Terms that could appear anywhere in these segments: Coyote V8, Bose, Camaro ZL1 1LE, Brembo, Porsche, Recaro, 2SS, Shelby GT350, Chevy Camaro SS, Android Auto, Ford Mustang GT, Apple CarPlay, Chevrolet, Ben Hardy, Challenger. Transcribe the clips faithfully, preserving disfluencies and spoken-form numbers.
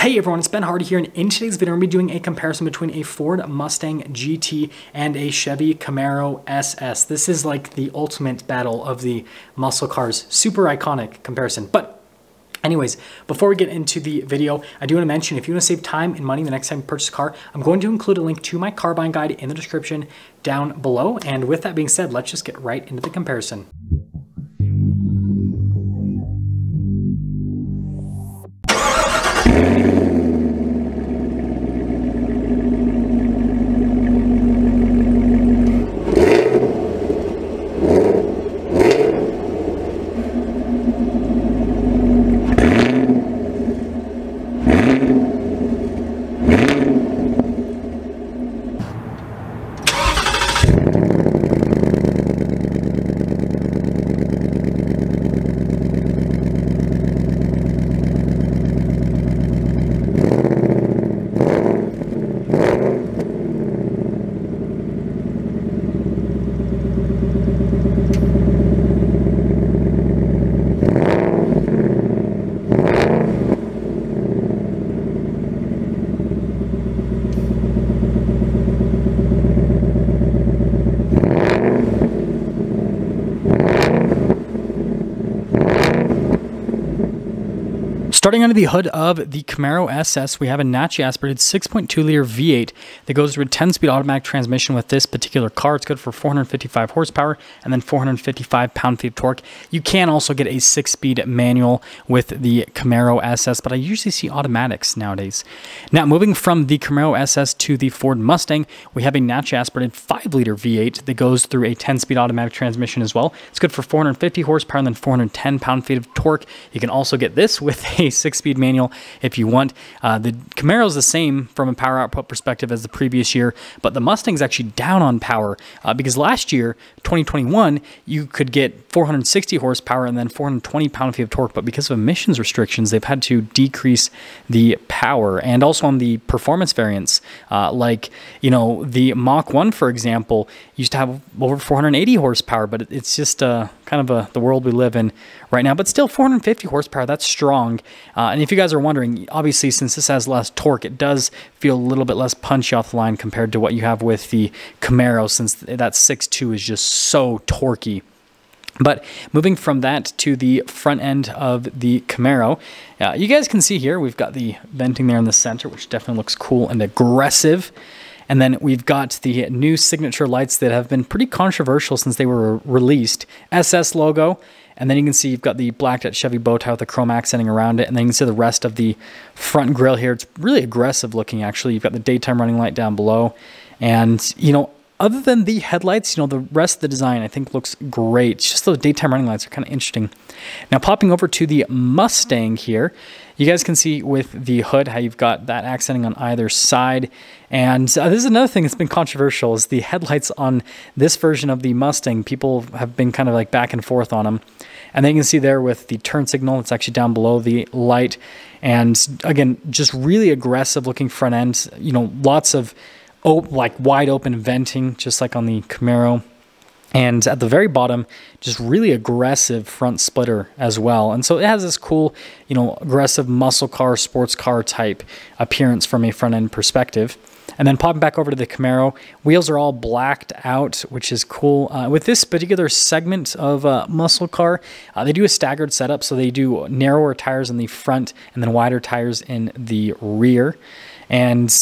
Hey everyone, it's Ben Hardy here, and in today's video, we're going to be doing a comparison between a Ford Mustang G T and a Chevy Camaro S S. This is like the ultimate battle of the muscle cars. Super iconic comparison. But anyways, before we get into the video, I do want to mention, if you want to save time and money the next time you purchase a car, I'm going to include a link to my car buying guide in the description down below. And with that being said, let's just get right into the comparison. Starting under the hood of the Camaro S S, we have a naturally aspirated six point two liter V eight that goes through a ten speed automatic transmission with this particular car. It's good for four hundred fifty-five horsepower and then four hundred fifty-five pound-feet of torque. You can also get a six speed manual with the Camaro S S, but I usually see automatics nowadays. Now, moving from the Camaro S S to the Ford Mustang, we have a naturally aspirated five liter V eight that goes through a ten speed automatic transmission as well. It's good for four hundred fifty horsepower and then four hundred ten pound-feet of torque. You can also get this with a six speed manual if you want. Uh, the Camaro is the same from a power output perspective as the previous year, but the Mustang's actually down on power uh, because last year, twenty twenty-one, you could get four hundred sixty horsepower and then four hundred twenty pound-feet of torque, but because of emissions restrictions, they've had to decrease the power. And also on the performance variants, uh, like, you know, the Mach one, for example, used to have over four hundred eighty horsepower, but it's just uh, kind of a, the world we live in right now, but still four hundred fifty horsepower, that's strong. Uh, and if you guys are wondering, obviously, since this has less torque, it does feel a little bit less punchy off the line compared to what you have with the Camaro, since that six point two is just so torquey. But moving from that to the front end of the Camaro, uh, you guys can see here, we've got the venting there in the center, which definitely looks cool and aggressive. And then we've got the new signature lights that have been pretty controversial since they were released. S S logo. And then you can see you've got the blacked out Chevy bow tie with the chrome accenting around it. And then you can see the rest of the front grille here. It's really aggressive looking, actually. You've got the daytime running light down below. And, you know, other than the headlights, you know, the rest of the design I think looks great. It's just those daytime running lights are kind of interesting. Now, popping over to the Mustang here, you guys can see with the hood how you've got that accenting on either side. And uh, this is another thing that's been controversial, is the headlights on this version of the Mustang. People have been kind of like back and forth on them. And then you can see there with the turn signal, it's actually down below the light. And again, just really aggressive looking front end, you know, lots of oh, like wide open venting, just like on the Camaro. And at the very bottom, just really aggressive front splitter as well. And so it has this cool, you know, aggressive muscle car, sports car type appearance from a front end perspective. And then popping back over to the Camaro, wheels are all blacked out, which is cool. Uh, with this particular segment of uh, muscle car, uh, they do a staggered setup. So they do narrower tires in the front and then wider tires in the rear. And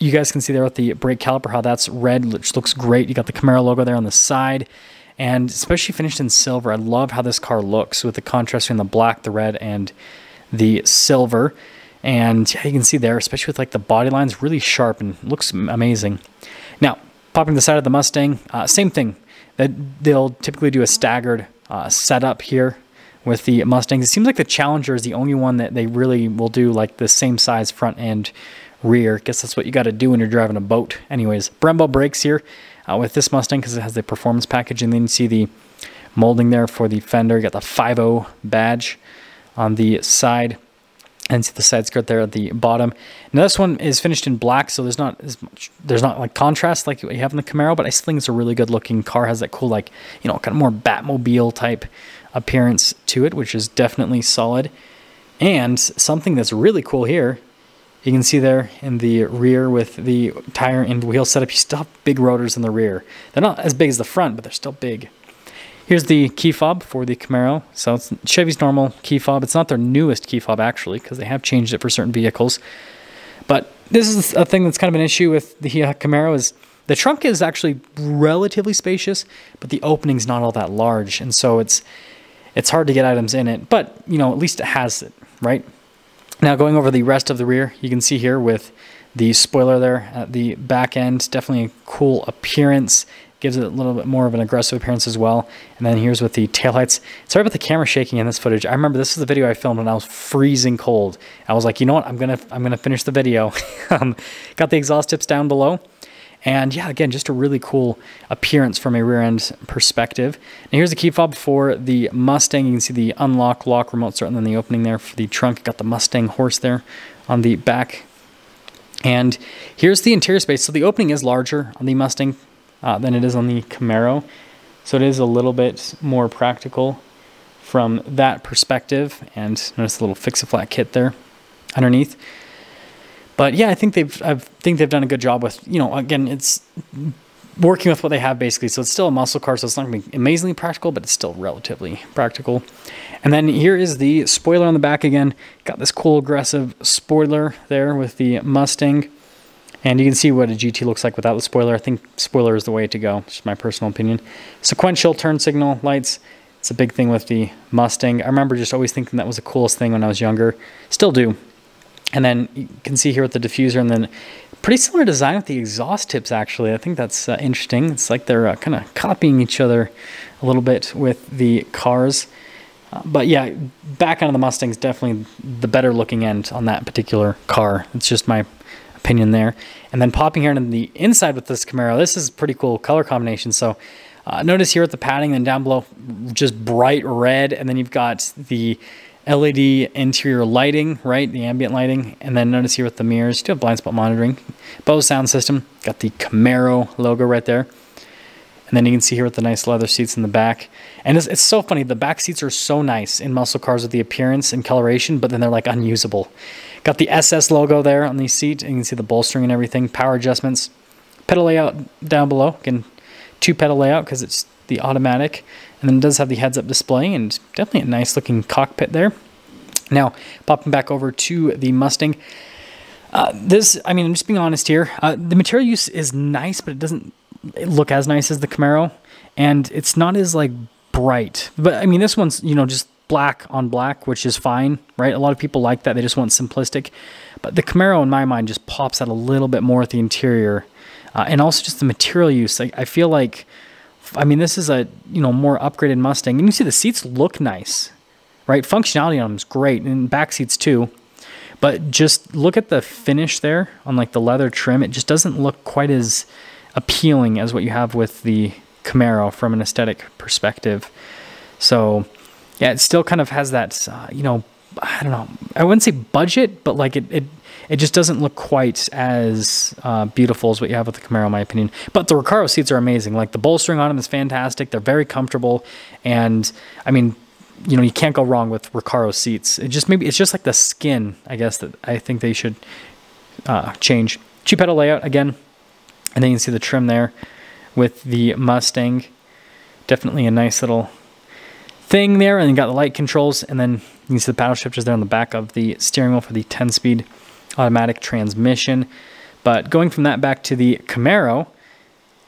you guys can see there with the brake caliper how that's red, which looks great. You got the Camaro logo there on the side, and especially finished in silver. I love how this car looks with the contrast between the black, the red, and the silver. And yeah, you can see there, especially with like the body lines, really sharp and looks amazing. Now, popping the side of the Mustang, uh, same thing. That they'll typically do a staggered uh, setup here with the Mustangs. It seems like the Challenger is the only one that they really will do like the same size front end, rear. Guess that's what you got to do when you're driving a boat. Anyways, Brembo brakes here uh, with this Mustang because it has the performance package. And then you see the molding there for the fender. You got the five oh badge on the side. And see the side skirt there at the bottom. Now this one is finished in black, so there's not as much, there's not like contrast like what you have in the Camaro, but I still think it's a really good looking car. Has that cool, like, you know, kind of more Batmobile type appearance to it, which is definitely solid. And something that's really cool here You can see there in the rear with the tire and wheel setup, you still have big rotors in the rear. They're not as big as the front, but they're still big. Here's the key fob for the Camaro. So it's Chevy's normal key fob. It's not their newest key fob, actually, because they have changed it for certain vehicles. But this is a thing that's kind of an issue with the Camaro is the trunk is actually relatively spacious, but the opening's not all that large. And so it's it's hard to get items in it, but, you know, at least it has it, right? Now going over the rest of the rear, you can see here with the spoiler there at the back end, definitely a cool appearance. Gives it a little bit more of an aggressive appearance as well. And then here's with the taillights. Sorry about the camera shaking in this footage. I remember this is the video I filmed when I was freezing cold. I was like, you know what? I'm gonna I'm gonna finish the video. um, got the exhaust tips down below. And yeah, again, just a really cool appearance from a rear end perspective. And here's the key fob for the Mustang. You can see the unlock, lock, remote start, and then the opening there for the trunk. Got the Mustang horse there on the back. And here's the interior space. So the opening is larger on the Mustang Uh, than it is on the Camaro. So it is a little bit more practical from that perspective. And notice the little fix-a-flat kit there underneath. But yeah, I think they've I think they've done a good job with, you know, again, it's working with what they have basically. So it's still a muscle car, so it's not gonna be amazingly practical, but it's still relatively practical. And then here is the spoiler on the back again. Got this cool aggressive spoiler there with the Mustang. And you can see what a G T looks like without the spoiler. I think spoiler is the way to go, just my personal opinion. Sequential turn signal lights. It's a big thing with the Mustang. I remember just always thinking that was the coolest thing when I was younger. Still do. And then you can see here with the diffuser, and then pretty similar design with the exhaust tips, actually. I think that's uh, interesting. It's like they're uh, kind of copying each other a little bit with the cars. Uh, but yeah, back onto the Mustang's definitely the better looking end on that particular car. It's just my opinion there. And then popping here in the inside with this Camaro, this is pretty cool color combination. So uh, notice here at the padding, then down below, just bright red, and then you've got the L E D interior lighting, right? The ambient lighting. And then notice here with the mirrors, you do have blind spot monitoring, Bose sound system, got the Camaro logo right there. And then you can see here with the nice leather seats in the back. And it's, it's so funny, the back seats are so nice in muscle cars with the appearance and coloration, but then they're like unusable. Got the S S logo there on the seat, and you can see the bolstering and everything, power adjustments. Pedal layout down below, again, two pedal layout because it's the automatic. And then it does have the heads-up display, and definitely a nice looking cockpit there. Now, popping back over to the Mustang. Uh, this, I mean, I'm just being honest here. Uh, the material use is nice, but it doesn't look as nice as the Camaro, and it's not as like bright, but I mean, this one's, you know, just black on black, which is fine, right? A lot of people like that. They just want simplistic, but the Camaro in my mind just pops out a little bit more at the interior. Uh, and also just the material use. I, I feel like, I mean, this is a, you know, more upgraded Mustang, and you see the seats look nice, right? Functionality on them is great, and back seats too. But just look at the finish there on like the leather trim. It just doesn't look quite as appealing as what you have with the Camaro from an aesthetic perspective. So yeah, it still kind of has that, uh, you know, I don't know, I wouldn't say budget, but like it, it, it just doesn't look quite as uh, beautiful as what you have with the Camaro, in my opinion. But the Recaro seats are amazing. Like the bolstering on them is fantastic. They're very comfortable. And I mean, you know, you can't go wrong with Recaro seats. It just maybe, it's just like the skin, I guess, that I think they should uh, change. Two pedal layout again. And then you can see the trim there with the Mustang. Definitely a nice little thing there. And you got the light controls. And then you can see the paddle shifters there on the back of the steering wheel for the ten-speed automatic transmission. But going from that back to the Camaro,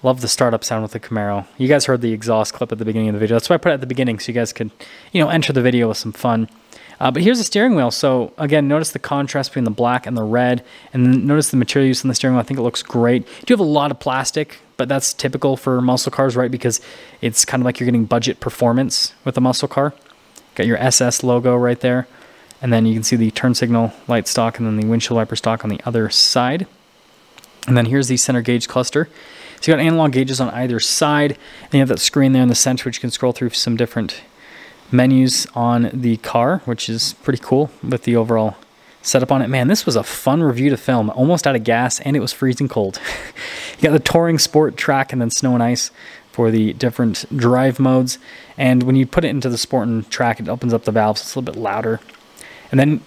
love the startup sound with the Camaro. You guys heard the exhaust clip at the beginning of the video. That's why I put it at the beginning so you guys could, you know, enter the video with some fun. Uh, but here's the steering wheel. So again, notice the contrast between the black and the red, and notice the material use on the steering wheel. I think it looks great. You do have a lot of plastic, but that's typical for muscle cars, right? Because it's kind of like you're getting budget performance with a muscle car. Got your S S logo right there. And then you can see the turn signal light stock and then the windshield wiper stock on the other side. And then here's the center gauge cluster. So you got analog gauges on either side. And you have that screen there in the center, which you can scroll through some different menus on the car, which is pretty cool with the overall setup on it. Man, this was a fun review to film. Almost out of gas, and it was freezing cold. You got the touring, sport, track, and then snow and ice for the different drive modes. And when you put it into the sport and track, it opens up the valves. It's a little bit louder. And then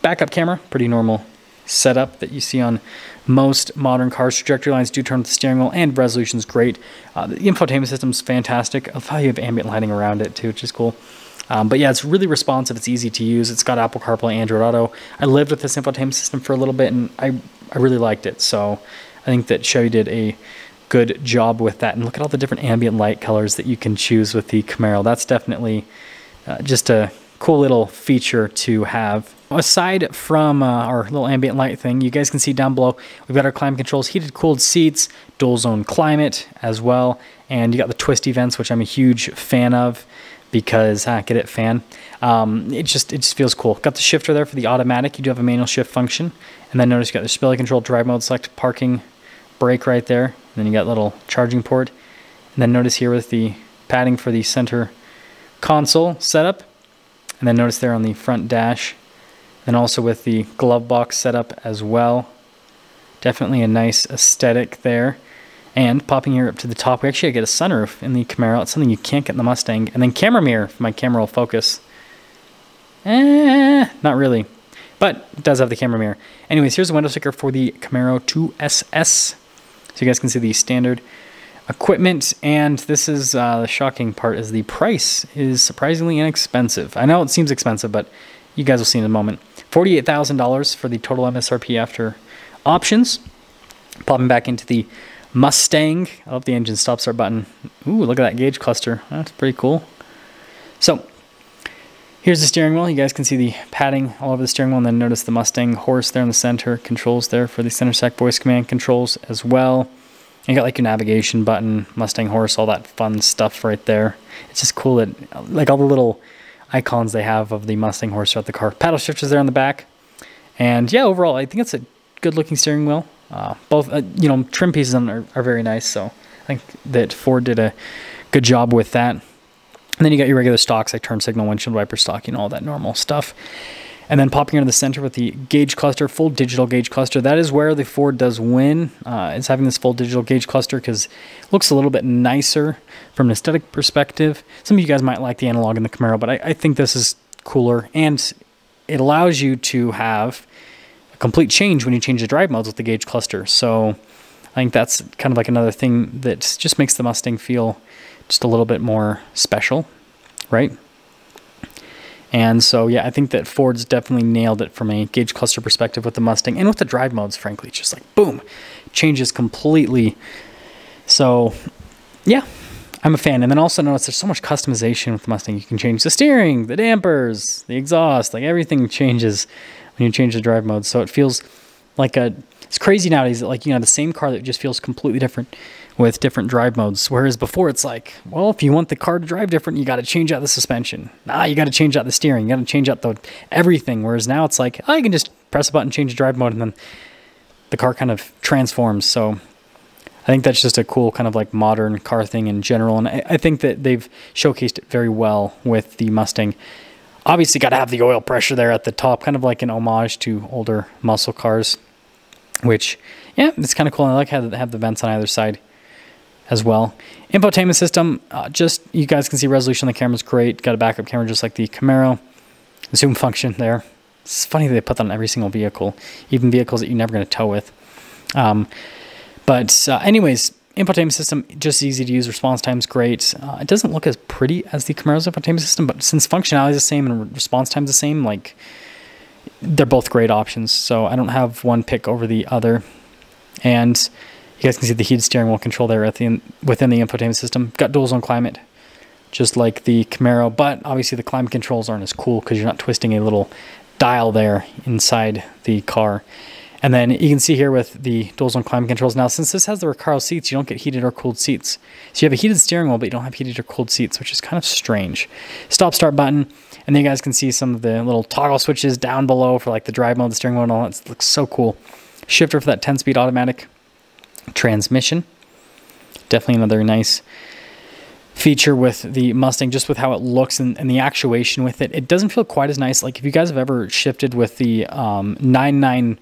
backup camera, pretty normal setup that you see on most modern cars. Trajectory lines do turn with the steering wheel, and resolution is great. Uh, the infotainment system is fantastic. I love how you have ambient lighting around it too, which is cool. Um, but yeah, it's really responsive. It's easy to use. It's got Apple CarPlay, Android Auto. I lived with this infotainment system for a little bit, and I, I really liked it. So I think that Chevy did a good job with that. And look at all the different ambient light colors that you can choose with the Camaro. That's definitely uh, just a cool little feature to have. Aside from uh, our little ambient light thing, you guys can see down below, we've got our climate controls, heated, cooled seats, dual zone climate as well. And you got the twist events, which I'm a huge fan of because, ah, get it, fan. Um, it just, it just feels cool. Got the shifter there for the automatic. You do have a manual shift function. And then notice you got the display control, drive mode, select, parking, brake right there. And then you got a little charging port. And then notice here with the padding for the center console setup. And then notice there on the front dash. And also with the glove box setup as well. Definitely a nice aesthetic there. And popping here up to the top, we actually get a sunroof in the Camaro. It's something you can't get in the Mustang. And then camera mirror for my camera will focus. Eh, not really. But it does have the camera mirror. Anyways, here's the window sticker for the Camaro S S. So you guys can see the standard equipment. And this is uh, the shocking part, is the price is surprisingly inexpensive. I know it seems expensive, but you guys will see in a moment. forty-eight thousand dollars for the total M S R P after options. Popping back into the Mustang. I love the engine stop start button. Ooh, look at that gauge cluster. That's pretty cool. So here's the steering wheel. You guys can see the padding all over the steering wheel. And then notice the Mustang horse there in the center. Controls there for the center stack, voice command controls as well. And you got like your navigation button, Mustang horse, all that fun stuff right there. It's just cool that like all the little icons they have of the Mustang horse throughout the car. Paddle shifters there on the back. And yeah, overall, I think it's a good looking steering wheel. Uh, both, uh, you know, trim pieces on are, are very nice. So I think that Ford did a good job with that. And then you got your regular stocks like turn signal, windshield wiper stock, you know, all that normal stuff. And then popping into the center with the gauge cluster, full digital gauge cluster. That is where the Ford does win. Uh, it's having this full digital gauge cluster because it looks a little bit nicer from an aesthetic perspective. Some of you guys might like the analog in the Camaro, but I, I think this is cooler. And it allows you to have a complete change when you change the drive modes with the gauge cluster. So I think that's kind of like another thing that just makes the Mustang feel just a little bit more special, right? And so, yeah, I think that Ford's definitely nailed it from a gauge cluster perspective with the Mustang and with the drive modes, frankly. It's just like, boom, changes completely. So, yeah, I'm a fan. And then also notice there's so much customization with the Mustang. You can change the steering, the dampers, the exhaust, like everything changes when you change the drive mode. So it feels like a, it's crazy nowadays that like, you know, the same car that just feels completely different with different drive modes. Whereas before it's like, well, if you want the car to drive different, you got to change out the suspension. Ah, you got to change out the steering. You got to change out the everything. Whereas now it's like, oh, you can just press a button, change the drive mode, and then the car kind of transforms. So I think that's just a cool kind of like modern car thing in general. And I, I think that they've showcased it very well with the Mustang. Obviously got to have the oil pressure there at the top, kind of like an homage to older muscle cars, which, yeah, it's kind of cool. And I like how they have the vents on either side as well. Infotainment system, uh, just, you guys can see resolution on the camera's great. Got a backup camera just like the Camaro. Zoom function there. It's funny that they put that on every single vehicle, even vehicles that you're never going to tow with. Um, but uh, anyways, infotainment system, just easy to use. Response time's great. Uh, it doesn't look as pretty as the Camaro's infotainment system, but since functionality is the same and response time's the same, like, they're both great options, so I don't have one pick over the other. And you guys can see the heated steering wheel control there at the in, within the infotainment system. Got dual zone climate, just like the Camaro, but obviously the climate controls aren't as cool because you're not twisting a little dial there inside the car. And then you can see here with the dual zone climate controls. Now, since this has the Recaro seats, you don't get heated or cooled seats. So you have a heated steering wheel, but you don't have heated or cooled seats, which is kind of strange. Stop start button. And then you guys can see some of the little toggle switches down below for like the drive mode, the steering wheel, and all that. It looks so cool. Shifter for that ten speed automatic transmission. Definitely another nice feature with the Mustang, just with how it looks and, and the actuation with it. It doesn't feel quite as nice. Like if you guys have ever shifted with the um, nine nine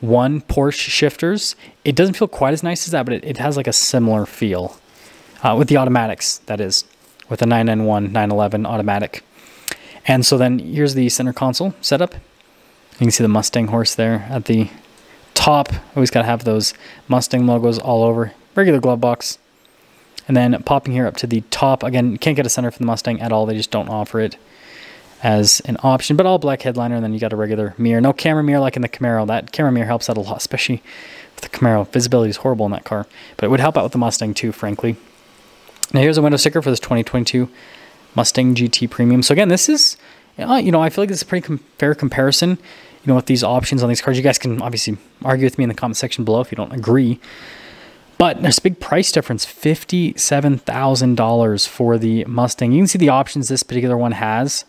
one Porsche shifters, it doesn't feel quite as nice as that, but it, it has like a similar feel uh, with the automatics, that is, with the nine nine one, nine eleven automatic. And so then here's the center console setup. You can see the Mustang horse there at the top. Always got to have those Mustang logos all over. Regular glove box. And then popping here up to the top. Again, can't get a center for the Mustang at all. They just don't offer it as an option. But all black headliner, and then you got a regular mirror. No camera mirror like in the Camaro. That camera mirror helps out a lot, especially with the Camaro. Visibility is horrible in that car. But it would help out with the Mustang too, frankly. Now here's a window sticker for this twenty twenty-two Mustang G T Premium. So again, this is, you know, I feel like this is a pretty com fair comparison, you know, with these options on these cars. You guys can obviously argue with me in the comment section below if you don't agree. But there's a big price difference, fifty-seven thousand dollars for the Mustang. You can see the options this particular one has.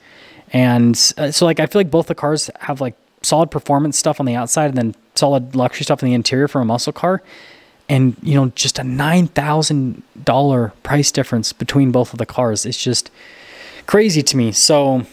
And uh, so like, I feel like both the cars have like solid performance stuff on the outside and then solid luxury stuff in the interior for a muscle car. And, you know, just a nine thousand dollar price difference between both of the cars. It's just crazy to me. So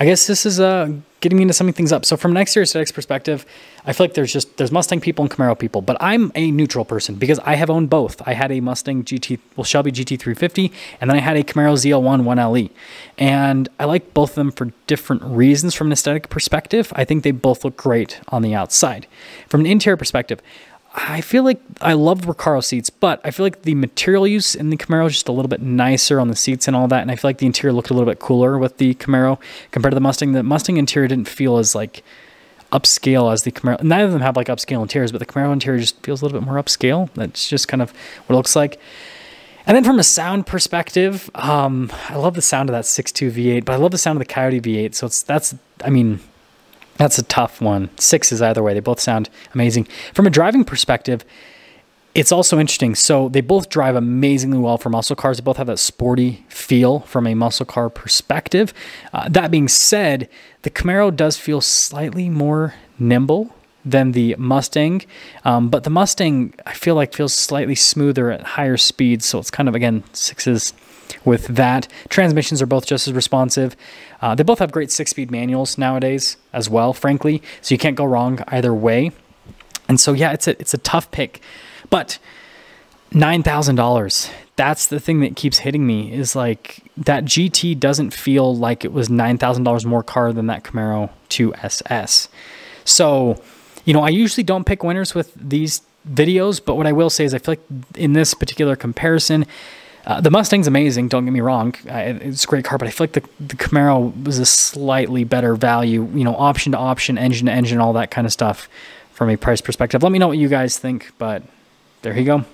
I guess this is uh, getting me into summing things up. So from an exterior aesthetics perspective, I feel like there's just, there's Mustang people and Camaro people, but I'm a neutral person because I have owned both. I had a Mustang G T, well, Shelby G T three fifty, and then I had a Camaro Z L one one L E. And I like both of them for different reasons. From an aesthetic perspective, I think they both look great on the outside. From an interior perspective, I feel like I love the Recaro seats, but I feel like the material use in the Camaro is just a little bit nicer on the seats and all that. And I feel like the interior looked a little bit cooler with the Camaro compared to the Mustang. The Mustang interior didn't feel as like upscale as the Camaro. Neither of them have like upscale interiors, but the Camaro interior just feels a little bit more upscale. That's just kind of what it looks like. And then from a sound perspective, um, I love the sound of that six point two V eight, but I love the sound of the Coyote V eight. So it's, that's, I mean, that's a tough one. Six is either way. They both sound amazing. From a driving perspective, it's also interesting. So they both drive amazingly well for muscle cars. They both have that sporty feel from a muscle car perspective. Uh, that being said, the Camaro does feel slightly more nimble than the Mustang. Um, but the Mustang, I feel like, feels slightly smoother at higher speeds. So it's kind of, again, sixes with that. Transmissions are both just as responsive. Uh, they both have great six-speed manuals nowadays as well, frankly, so you can't go wrong either way. And so, yeah, it's a, it's a tough pick. But nine thousand dollars, that's the thing that keeps hitting me, is like that G T doesn't feel like it was nine thousand dollars more car than that Camaro two S S. So, you know, I usually don't pick winners with these videos, but what I will say is I feel like in this particular comparison, Uh, the Mustang's amazing, don't get me wrong. Uh, it's a great car, but I feel like the, the Camaro was a slightly better value, you know, option to option, engine to engine, all that kind of stuff from a price perspective. Let me know what you guys think, but there you go.